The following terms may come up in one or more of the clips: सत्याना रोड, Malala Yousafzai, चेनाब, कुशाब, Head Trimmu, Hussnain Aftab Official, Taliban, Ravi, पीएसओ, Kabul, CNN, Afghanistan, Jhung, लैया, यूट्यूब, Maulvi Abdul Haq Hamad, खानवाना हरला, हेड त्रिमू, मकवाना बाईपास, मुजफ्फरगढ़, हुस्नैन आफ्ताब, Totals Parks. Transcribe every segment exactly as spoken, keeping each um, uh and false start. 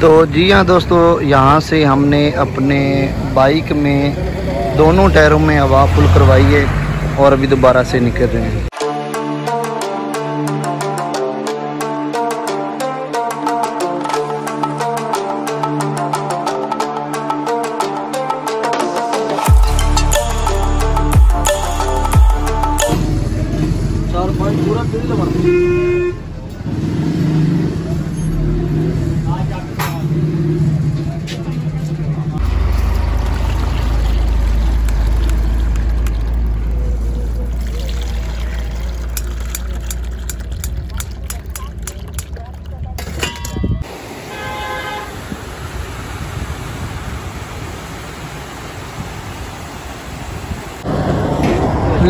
तो जी हाँ दोस्तों, यहाँ से हमने अपने बाइक में दोनों टायरों में हवा फुल करवाई है और अभी दोबारा से निकल रहे हैं।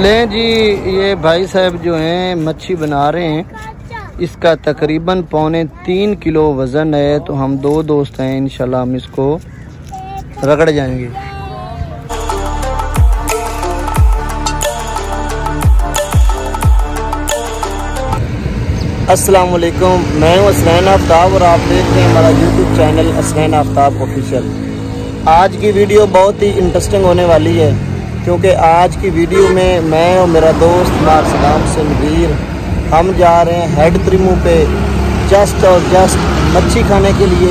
लें जी, ये भाई साहब जो हैं मच्छी बना रहे हैं। इसका तकरीबन पौने तीन किलो वज़न है, तो हम दो दोस्त हैं, इंशाल्लाह हम इसको रगड़ जाएंगे। अस्सलाम वालेकुम, मैं हूँ हुस्नैन आफ्ताब और आप देख रहे हैं हमारा यूट्यूब channel हुस्नैन आफ्ताब official. आज की वीडियो बहुत ही इंटरेस्टिंग होने वाली है क्योंकि आज की वीडियो में मैं और मेरा दोस्त नाम से नबीर हम जा रहे हैं हेड त्रिमू पे जस्ट और जस्ट मच्छी खाने के लिए,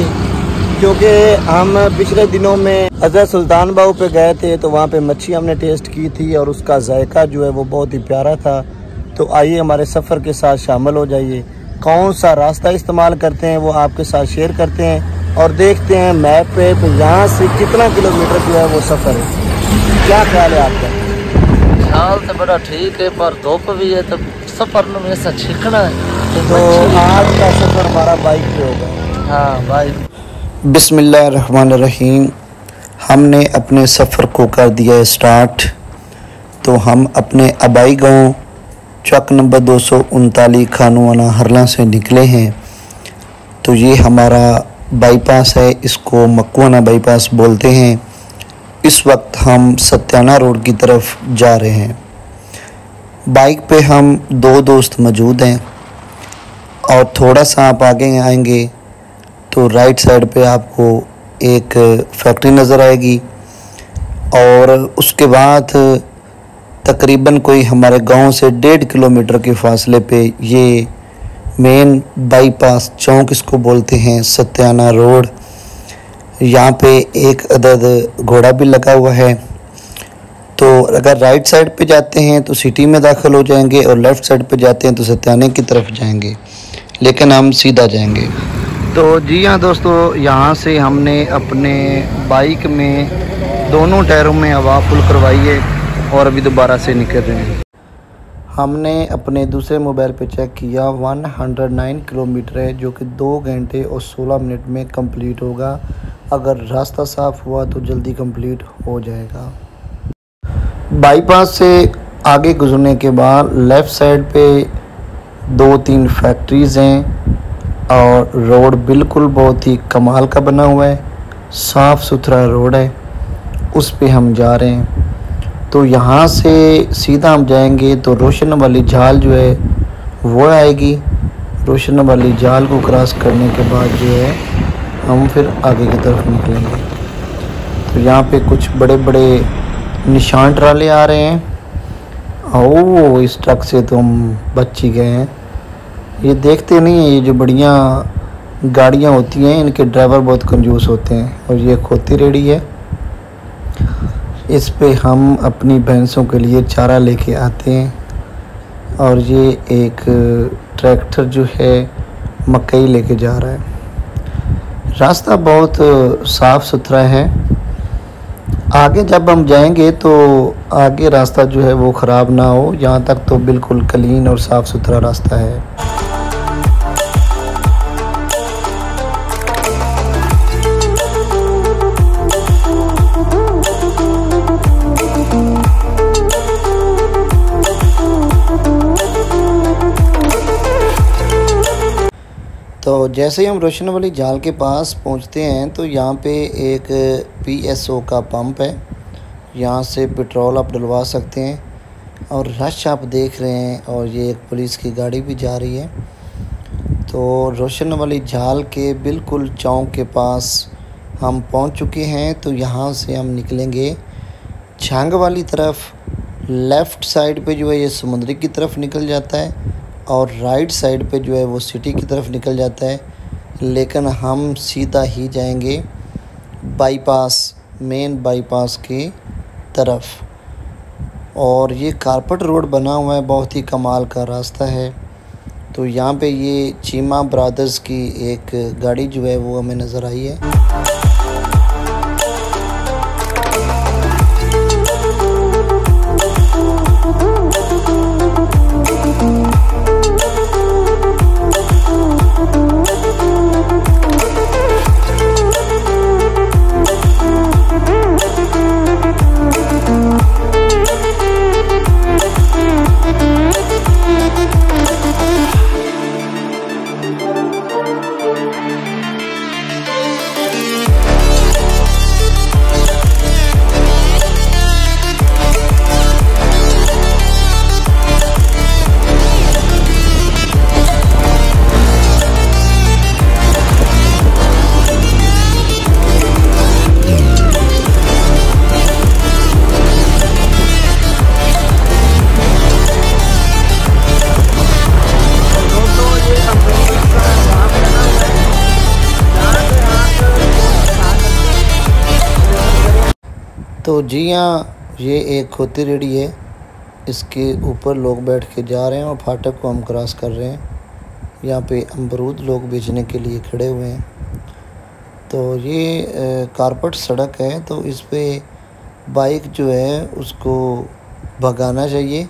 क्योंकि हम पिछले दिनों में अजहर सुल्तान बाऊ पे गए थे तो वहाँ पे मच्छी हमने टेस्ट की थी और उसका जायका जो है वो बहुत ही प्यारा था। तो आइए हमारे सफ़र के साथ शामिल हो जाइए। कौन सा रास्ता इस्तेमाल करते हैं वो आपके साथ शेयर करते हैं और देखते हैं मैप पे यहाँ से कितना किलोमीटर जो है वो सफ़र है। क्या ख्याल है आपका? ख्याल तो बड़ा ठीक है पर धूप भी है तो सफ़र में ऐसा छिकना है। तो आज का सफ़र हमारा बाइक पे होगा। हाँ बाइक। बिस्मिल्लाह रहमान रहीम, हमने अपने सफ़र को कर दिया स्टार्ट। तो हम अपने आबाई गांव चक नंबर दो सौ उनतालीस खानवाना हरला से निकले हैं। तो ये हमारा बाईपास है, इसको मकवाना बाईपास बोलते हैं। इस वक्त हम सत्याना रोड की तरफ जा रहे हैं। बाइक पे हम दो दोस्त मौजूद हैं और थोड़ा सा आप आगे आएंगे तो राइट साइड पे आपको एक फैक्ट्री नज़र आएगी और उसके बाद तकरीबन कोई हमारे गांव से डेढ़ किलोमीटर के फासले पे ये मेन बाईपास चौक, इसको बोलते हैं सत्याना रोड। यहाँ पे एक अदद घोड़ा भी लगा हुआ है। तो अगर राइट साइड पे जाते हैं तो सिटी में दाखिल हो जाएंगे और लेफ़्ट साइड पे जाते हैं तो सत्याने की तरफ जाएंगे, लेकिन हम सीधा जाएंगे। तो जी हाँ दोस्तों, यहाँ से हमने अपने बाइक में दोनों टायरों में हवा फुल करवाई है और अभी दोबारा से निकल रहे हैं। हमने अपने दूसरे मोबाइल पे चेक किया, एक सौ नौ किलोमीटर है जो कि दो घंटे और सोलह मिनट में कंप्लीट होगा। अगर रास्ता साफ़ हुआ तो जल्दी कंप्लीट हो जाएगा। बाईपास से आगे गुजरने के बाद लेफ़्ट साइड पे दो तीन फैक्ट्रीज़ हैं और रोड बिल्कुल बहुत ही कमाल का बना हुआ है, साफ़ सुथरा रोड है, उस पे हम जा रहे हैं। तो यहाँ से सीधा हम जाएंगे तो रोशन वाली झाल जो है वो आएगी। रोशन वाली झाल को क्रॉस करने के बाद जो है हम फिर आगे की तरफ निकलेंगे। तो यहाँ पे कुछ बड़े बड़े निशान ट्राले आ रहे हैं। ओह, इस ट्रक से तो हम बच ही गए हैं। ये देखते नहीं है, ये जो बढ़िया गाड़ियाँ होती हैं इनके ड्राइवर बहुत कंजूस होते हैं और ये खोती रेडी है। इस पे हम अपनी भैंसों के लिए चारा लेके आते हैं और ये एक ट्रैक्टर जो है मकई लेके जा रहा है। रास्ता बहुत साफ़ सुथरा है। आगे जब हम जाएंगे तो आगे रास्ता जो है वो ख़राब ना हो, यहाँ तक तो बिल्कुल क्लीन और साफ़ सुथरा रास्ता है। तो जैसे ही हम रोशन वाली जाल के पास पहुंचते हैं तो यहाँ पे एक पीएसओ का पंप है, यहाँ से पेट्रोल आप डलवा सकते हैं और रश आप देख रहे हैं और ये एक पुलिस की गाड़ी भी जा रही है। तो रोशन वाली झाल के बिल्कुल चौक के पास हम पहुंच चुके हैं। तो यहाँ से हम निकलेंगे छांग वाली तरफ, लेफ़्ट साइड पे जो है ये समुद्री की तरफ निकल जाता है और राइट साइड पे जो है वो सिटी की तरफ निकल जाता है। लेकिन हम सीधा ही जाएंगे बाईपास, मेन बाईपास की तरफ। और ये कारपेट रोड बना हुआ है, बहुत ही कमाल का रास्ता है। तो यहाँ पे ये चीमा ब्रदर्स की एक गाड़ी जो है वो हमें नज़र आई है। तो जी हाँ, ये एक खोती रेडी है, इसके ऊपर लोग बैठ के जा रहे हैं और फाटक को हम क्रॉस कर रहे हैं। यहाँ पे अमरूद लोग बेचने के लिए खड़े हुए हैं। तो ये कारपेट सड़क है, तो इस पे बाइक जो है उसको भगाना चाहिए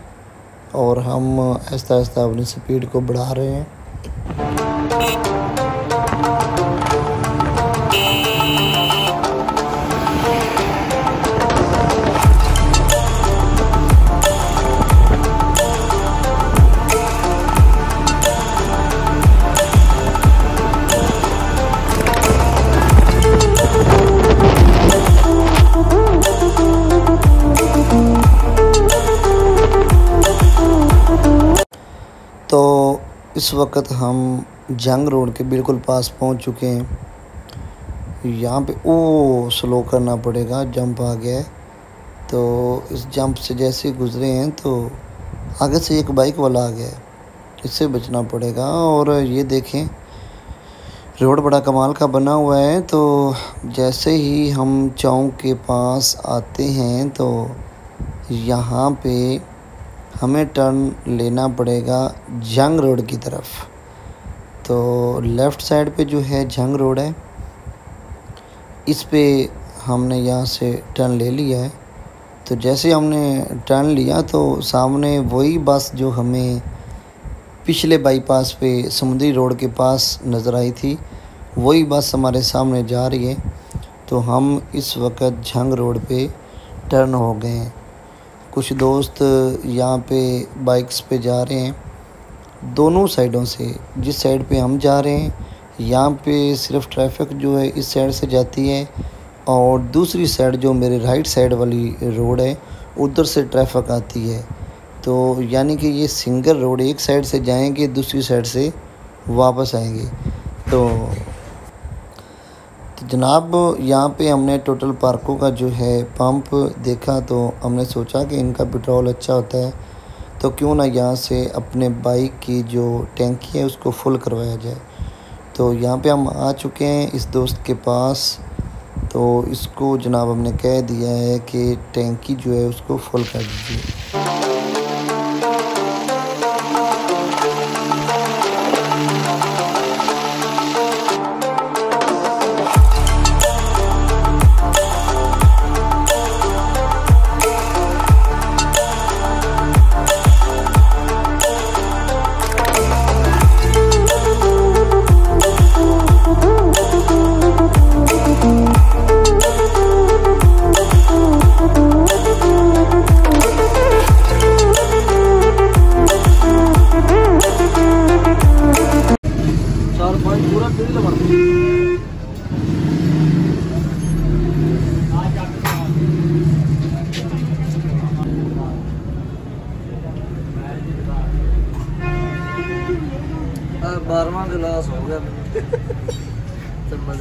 और हम आहिस्ता आहिस्ता अपनी स्पीड को बढ़ा रहे हैं। इस वक्त हम जंग रोड के बिल्कुल पास पहुंच चुके हैं। यहाँ पे ओ स्लो करना पड़ेगा, जंप आ गया है। तो इस जंप से जैसे गुजरे हैं तो आगे से एक बाइक वाला आ गया है, इससे बचना पड़ेगा। और ये देखें, रोड बड़ा कमाल का बना हुआ है। तो जैसे ही हम चौक के पास आते हैं तो यहाँ पे हमें टर्न लेना पड़ेगा जंग रोड की तरफ। तो लेफ़्ट साइड पे जो है जंग रोड है, इस पे हमने यहाँ से टर्न ले लिया है। तो जैसे हमने टर्न लिया तो सामने वही बस जो हमें पिछले बाईपास पे समुद्री रोड के पास नज़र आई थी, वही बस हमारे सामने जा रही है। तो हम इस वक्त जंग रोड पे टर्न हो गए हैं। कुछ दोस्त यहाँ पे बाइक्स पे जा रहे हैं दोनों साइडों से। जिस साइड पे हम जा रहे हैं यहाँ पे सिर्फ ट्रैफिक जो है इस साइड से जाती है, और दूसरी साइड जो मेरे राइट साइड वाली रोड है उधर से ट्रैफिक आती है। तो यानी कि ये सिंगल रोड, एक साइड से जाएंगे दूसरी साइड से वापस आएंगे। तो, तो जनाब यहाँ पे हमने टोटल पार्कों का जो है पंप देखा, तो हमने सोचा कि इनका पेट्रोल अच्छा होता है, तो क्यों ना यहाँ से अपने बाइक की जो टैंकी है उसको फुल करवाया जाए। तो यहाँ पे हम आ चुके हैं इस दोस्त के पास। तो इसको जनाब हमने कह दिया है कि टैंकी जो है उसको फुल कर दीजिए।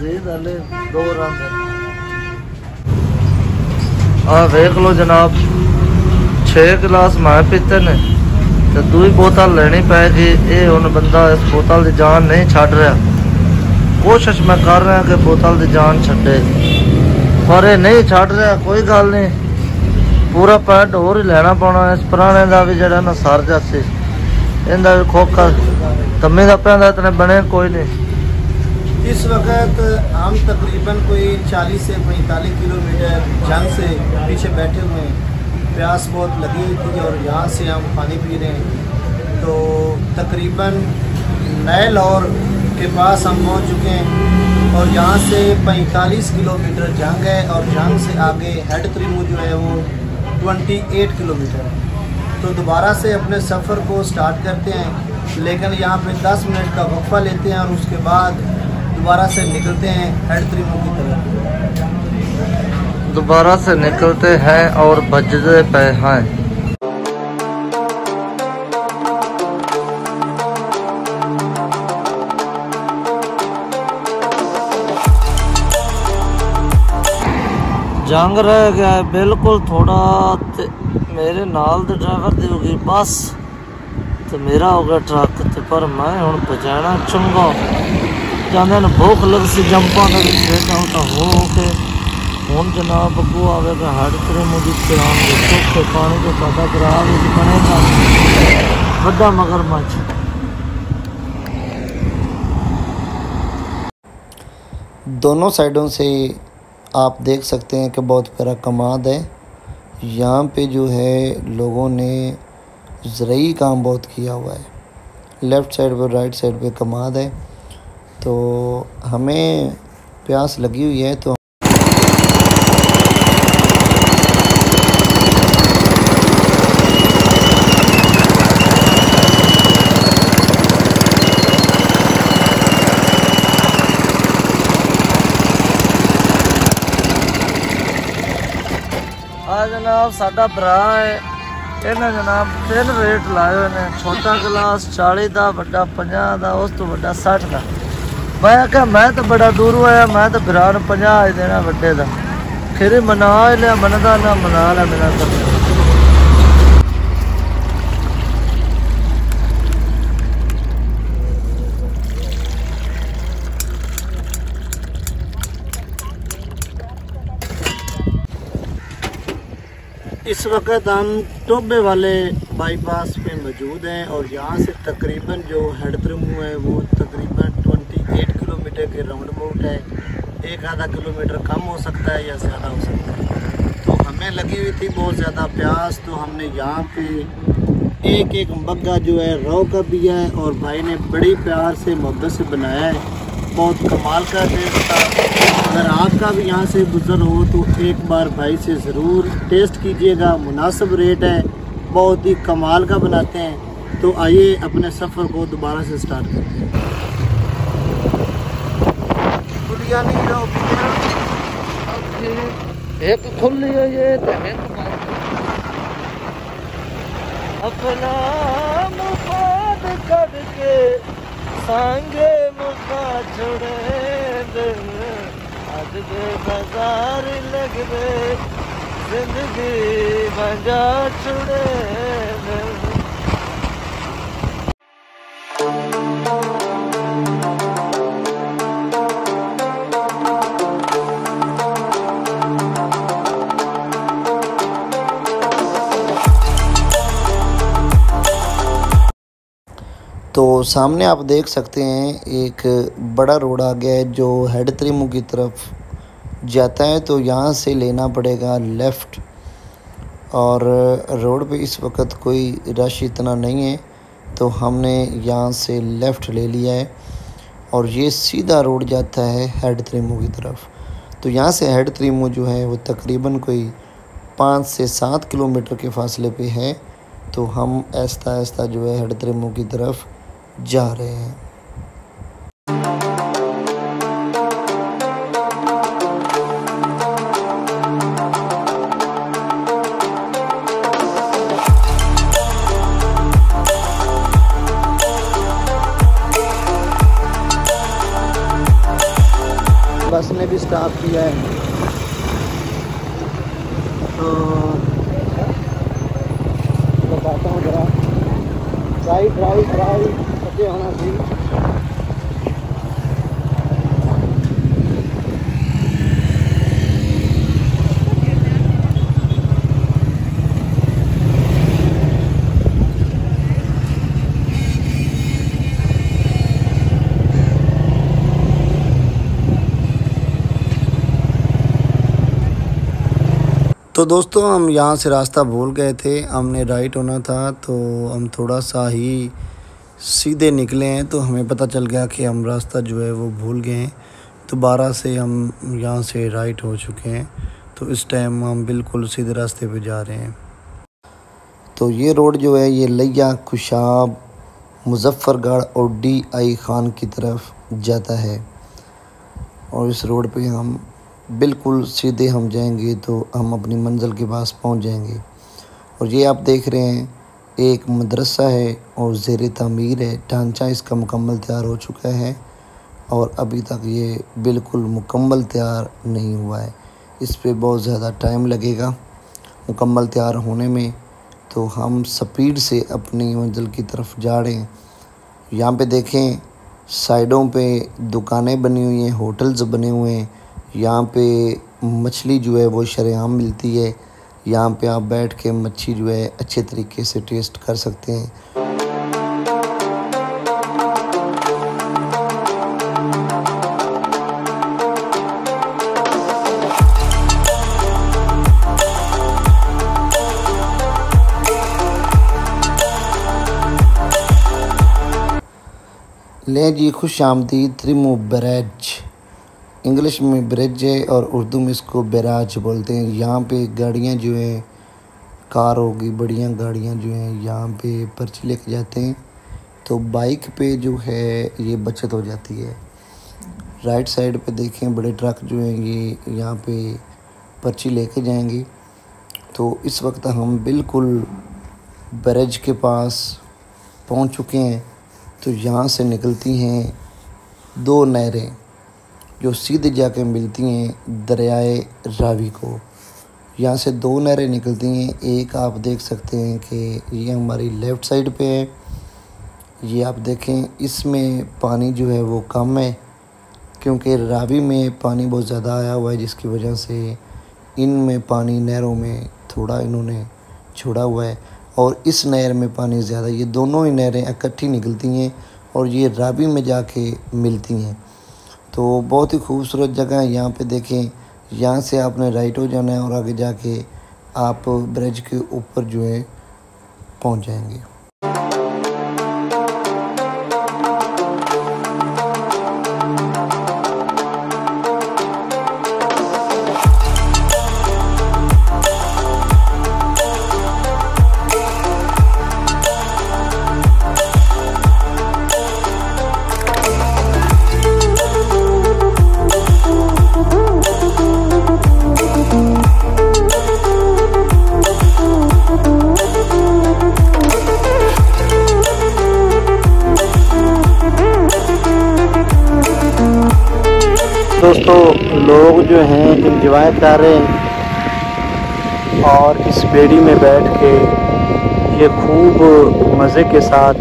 ਸੀ ਪਹਿਲੇ ਦੋ ਰੰਗ। ਆਹ ਵੇਖ ਲਓ ਜਨਾਬ छे गिलास मैं पीते ने तो दूई बोतल लेनी पैगी। ये हुण बंदा इस बोतल की जान नहीं छड्ड रहा, कोशिश मैं कर रहा कि बोतल की जान छड्डे पर यह नहीं छड्ड रहा। कोई गल नहीं, पूरा पैंट होर ही लैना पैना। इस पुराने का भी जरा ना सरजा सी इनका भी खोखा तम्मी का पैंदा इतने बने कोई नहीं। इस वक्त हम तकरीबन कोई चालीस से पैंतालीस किलोमीटर जंग से पीछे बैठे हुए हैं। प्यास बहुत लगी थी और यहाँ से हम पानी पी रहे हैं। तो तकरीबन नए लाहौर के पास हम पहुँच चुके हैं और यहाँ से पैंतालीस किलोमीटर जंग है और जंग से आगे हेड त्रिमू जो है वो अट्ठाईस किलोमीटर है। तो दोबारा से अपने सफ़र को स्टार्ट करते हैं, लेकिन यहाँ पे दस मिनट का वक्फा लेते हैं और उसके बाद दोबारा से निकलते हैं हेड त्रिमू की तरफ। दोबारा से निकलते हैं और बजते पे हैं। जंग रह गया बिल्कुल थोड़ा, मेरे नाल दे ड्राइवर दी हो गई बस तो मेरा हो गया ट्रक ते, पर मैं हुण पहुंचाना चंगा जाने भूख लग सी जंपा तो हो के हूँ जनाब अगू आएगा हेड त्रिम्मू की चलान देखो पानी को पता ग्राह बनेगा वड्डा मगरमच्छ। दोनों साइडों से आप देख सकते हैं कि बहुत प्यारा कमाद है। यहाँ पे जो है लोगों ने ज़रई काम बहुत किया हुआ है। लेफ़्ट साइड पर राइट साइड पे कमाद है। तो हमें प्यास लगी हुई है तो जनाब साडा भरा है इन्हें जनाब तीन रेट लाए हुए हैं। छोटा गिलास चाली का, बड़ा पचास का, उस तो बड़ा साठ का। मैं क्या मैं तो बड़ा दूर आया, मैं तो भरा ने पचास ही देना बड़े का। फिर मना लिया मनदा ना मना लिया मेरा। इस वक्त हम टोबे वाले बाईपास पे मौजूद हैं और यहाँ से तकरीबन जो हेड त्रिम्मू है वो तकरीबन अट्ठाईस किलोमीटर के राउंड अबाउट है। एक आधा किलोमीटर कम हो सकता है या ज़्यादा हो सकता है। तो हमें लगी हुई थी बहुत ज़्यादा प्यास, तो हमने यहाँ पे एक एक मग्गा जो है रव का पिया है और भाई ने बड़ी प्यार से मोहब्बत से बनाया है। बहुत कमाल का टेस्ट था। अगर आपका भी यहाँ से गुजर हो तो एक बार भाई से ज़रूर टेस्ट कीजिएगा। मुनासिब रेट है, बहुत ही कमाल का बनाते हैं। तो आइए अपने सफ़र को दोबारा से स्टार्ट करते हैं। एक खुल लिया ये अपना मुफाद करके सांगे मुखा छोड़े बाजार लग गए जिंदगी बजा छुड़े। तो सामने आप देख सकते हैं एक बड़ा रोड आ गया है जो हेड त्रिम्मू की तरफ जाता है। तो यहाँ से लेना पड़ेगा लेफ़्ट और रोड पे इस वक्त कोई रश इतना नहीं है तो हमने यहाँ से लेफ़्ट ले लिया है और ये सीधा रोड जाता है हेड त्रिम्मू की तरफ। तो यहाँ से हेड त्रिम्मू जो है वो तकरीबन कोई पाँच से सात किलोमीटर के फासले पे है। तो हम आहिस्ता आहिस्ता जो है हेड त्रिम्मू की तरफ जा रहे हैं। ने भी स्टाफ किया है। तो बताता हूँ जरा, राइट राइट राइट सके होना चाहिए। तो दोस्तों हम यहाँ से रास्ता भूल गए थे, हमने राइट होना था, तो हम थोड़ा सा ही सीधे निकले हैं तो हमें पता चल गया कि हम रास्ता जो है वो भूल गए हैं। दोबारा से हम यहाँ से राइट हो चुके हैं, तो इस टाइम हम बिल्कुल सीधे रास्ते पे जा रहे हैं। तो ये रोड जो है ये लैया, कुशाब, मुजफ्फरगढ़ और डी आई खान की तरफ जाता है, और इस रोड पर हम बिल्कुल सीधे हम जाएंगे तो हम अपनी मंजिल के पास पहुंच जाएंगे। और ये आप देख रहे हैं एक मदरसा है और ज़ेर तामीर है, ढांचा इसका मुकम्मल तैयार हो चुका है और अभी तक ये बिल्कुल मुकम्मल तैयार नहीं हुआ है। इस पे बहुत ज़्यादा टाइम लगेगा मुकम्मल तैयार होने में। तो हम स्पीड से अपनी मंजिल की तरफ जा रहे हैं। यहाँ पर देखें साइडों पर दुकानें बनी हुई हैं, होटल्स बने हुए हैं, यहाँ पे मछली जो है वो शरेआम मिलती है। यहाँ पे आप बैठ के मच्छी जो है अच्छे तरीके से टेस्ट कर सकते हैं। लें जी, खुश आमदीद त्रिमू ब्रिज, इंग्लिश में ब्रिज है और उर्दू में इसको बैराज बोलते हैं। यहाँ पे गाड़ियाँ जो हैं, कार होगी, बढ़िया गाड़ियाँ जो हैं यहाँ पे पर्ची लेके जाते हैं, तो बाइक पे जो है ये बचत हो जाती है। राइट साइड पे देखें बड़े ट्रक जो हैं ये यहाँ पे पर्ची लेके जाएंगे। तो इस वक्त हम बिल्कुल ब्रिज के पास पहुँच चुके हैं। तो यहाँ से निकलती हैं दो नहरें जो सीधे जाके मिलती हैं दरियाए रावी को। यहाँ से दो नहरें निकलती हैं, एक आप देख सकते हैं कि ये हमारी लेफ़्ट साइड पे है, ये आप देखें इसमें पानी जो है वो कम है क्योंकि रावी में पानी बहुत ज़्यादा आया हुआ है, जिसकी वजह से इनमें पानी नहरों में थोड़ा इन्होंने छोड़ा हुआ है और इस नहर में पानी ज़्यादा। ये दोनों ही नहरें इकट्ठी निकलती हैं और ये रावी में जाके मिलती हैं। तो बहुत ही खूबसूरत जगह है। यहाँ पे देखें, यहाँ से आपने राइट हो जाना है और आगे जाके आप ब्रिज के ऊपर जो है पहुँच जाएंगे। दोस्तों लोग जो हैं इंजॉय कर रहे हैं और इस बेड़ी में बैठ के ये खूब मज़े के साथ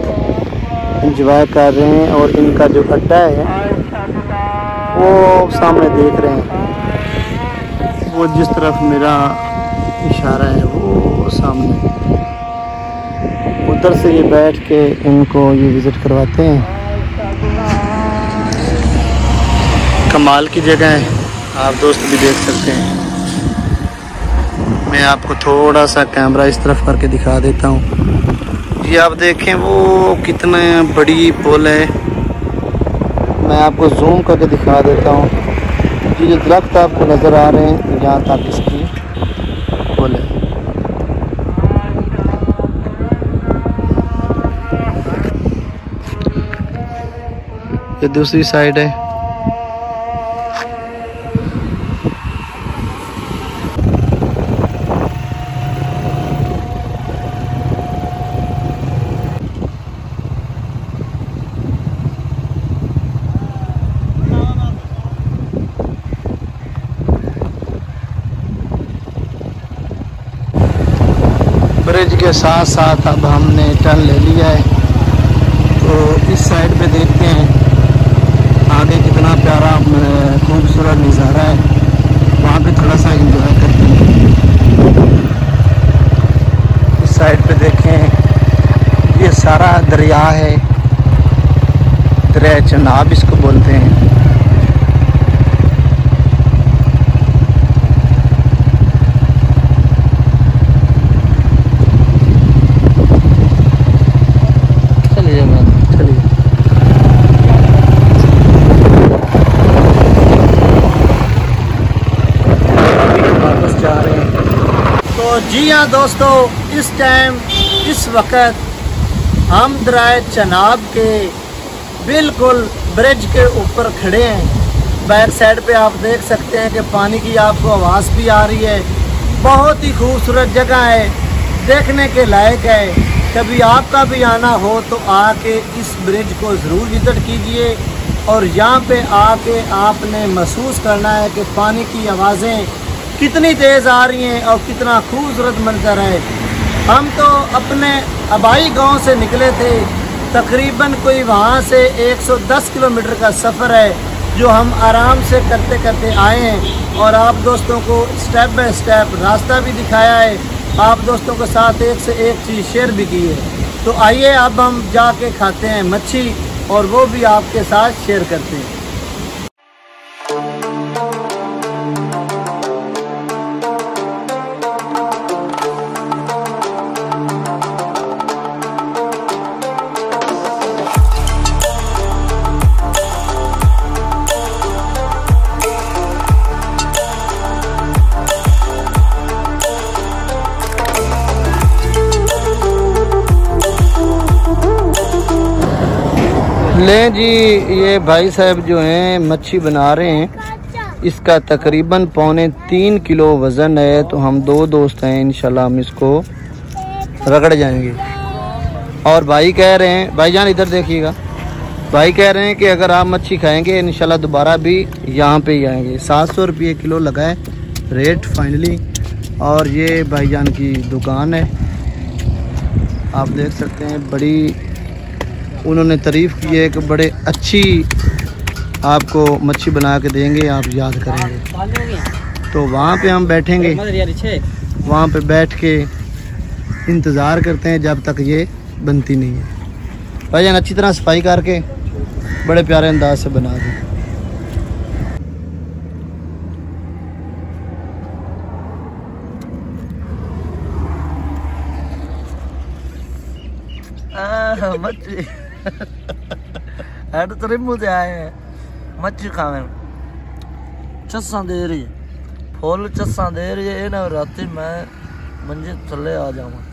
इंजॉय कर रहे हैं। और इनका जो अड्डा है वो सामने देख रहे हैं, वो जिस तरफ मेरा इशारा है वो सामने, उधर से ये बैठ के इनको ये विज़िट करवाते हैं। कमाल की जगह है, आप दोस्त भी देख सकते हैं। मैं आपको थोड़ा सा कैमरा इस तरफ करके दिखा देता हूँ। ये आप देखें वो कितना बड़ी पुल है, मैं आपको जूम करके दिखा देता हूँ। ये जो दरख्त आपको नज़र आ रहे हैं यहाँ तक इसकी पुल है। ये दूसरी साइड है। एवरेज के साथ साथ अब हमने टर्न ले लिया है, तो इस साइड पे देखते हैं आगे कितना प्यारा खूबसूरत नज़ारा है, वहाँ पे थोड़ा सा इंजॉय करते हैं। इस साइड पे देखें ये सारा दरिया है, दरिया चेनाब इसको बोलते हैं। जी हाँ दोस्तों, इस टाइम इस वक्त हम दरिया चेनाब के बिल्कुल ब्रिज के ऊपर खड़े हैं। बैक साइड पे आप देख सकते हैं कि पानी की आपको आवाज़ भी आ रही है। बहुत ही खूबसूरत जगह है, देखने के लायक है। कभी आपका भी आना हो तो आके इस ब्रिज को ज़रूर विजिट कीजिए, और यहाँ पे आके आपने महसूस करना है कि पानी की आवाज़ें कितनी तेज़ आ रही हैं और कितना खूबसूरत मंजर है। हम तो अपने आबाई गांव से निकले थे, तकरीबन कोई वहां से एक सौ दस किलोमीटर का सफ़र है जो हम आराम से करते करते आए हैं, और आप दोस्तों को स्टेप बाय स्टेप रास्ता भी दिखाया है, आप दोस्तों के साथ एक से एक चीज़ शेयर भी की है। तो आइए अब हम जाके खाते हैं मच्छी, और वो भी आपके साथ शेयर करते हैं। ले जी, ये भाई साहब जो हैं मच्छी बना रहे हैं, इसका तकरीबन पौने तीन किलो वज़न है। तो हम दो दोस्त हैं, इंशाल्लाह हम इसको रगड़ जाएंगे। और भाई कह रहे हैं, भाईजान इधर देखिएगा, भाई कह रहे हैं कि अगर आप मच्छी खाएंगे इंशाल्लाह दोबारा भी यहाँ पे ही आएंगे। सात सौ रुपये किलो लगा है रेट फाइनली। और ये भाईजान की दुकान है, आप देख सकते हैं, बड़ी उन्होंने तारीफ़ की है कि बड़े अच्छी आपको मच्छी बना के देंगे, आप याद करेंगे। तो वहाँ पे हम बैठेंगे, वहाँ पे बैठ के इंतज़ार करते हैं जब तक ये बनती नहीं है। भाईजान अच्छी तरह सफाई करके बड़े प्यारे अंदाज से बना दें। मच्छी हेड ट्रिम्मू से आए हैं मच्छी खाने, चस्सा दे रही है, फुल चस्सा दे रही है। ये ना राती मैं मंजे थले आ जाऊँ।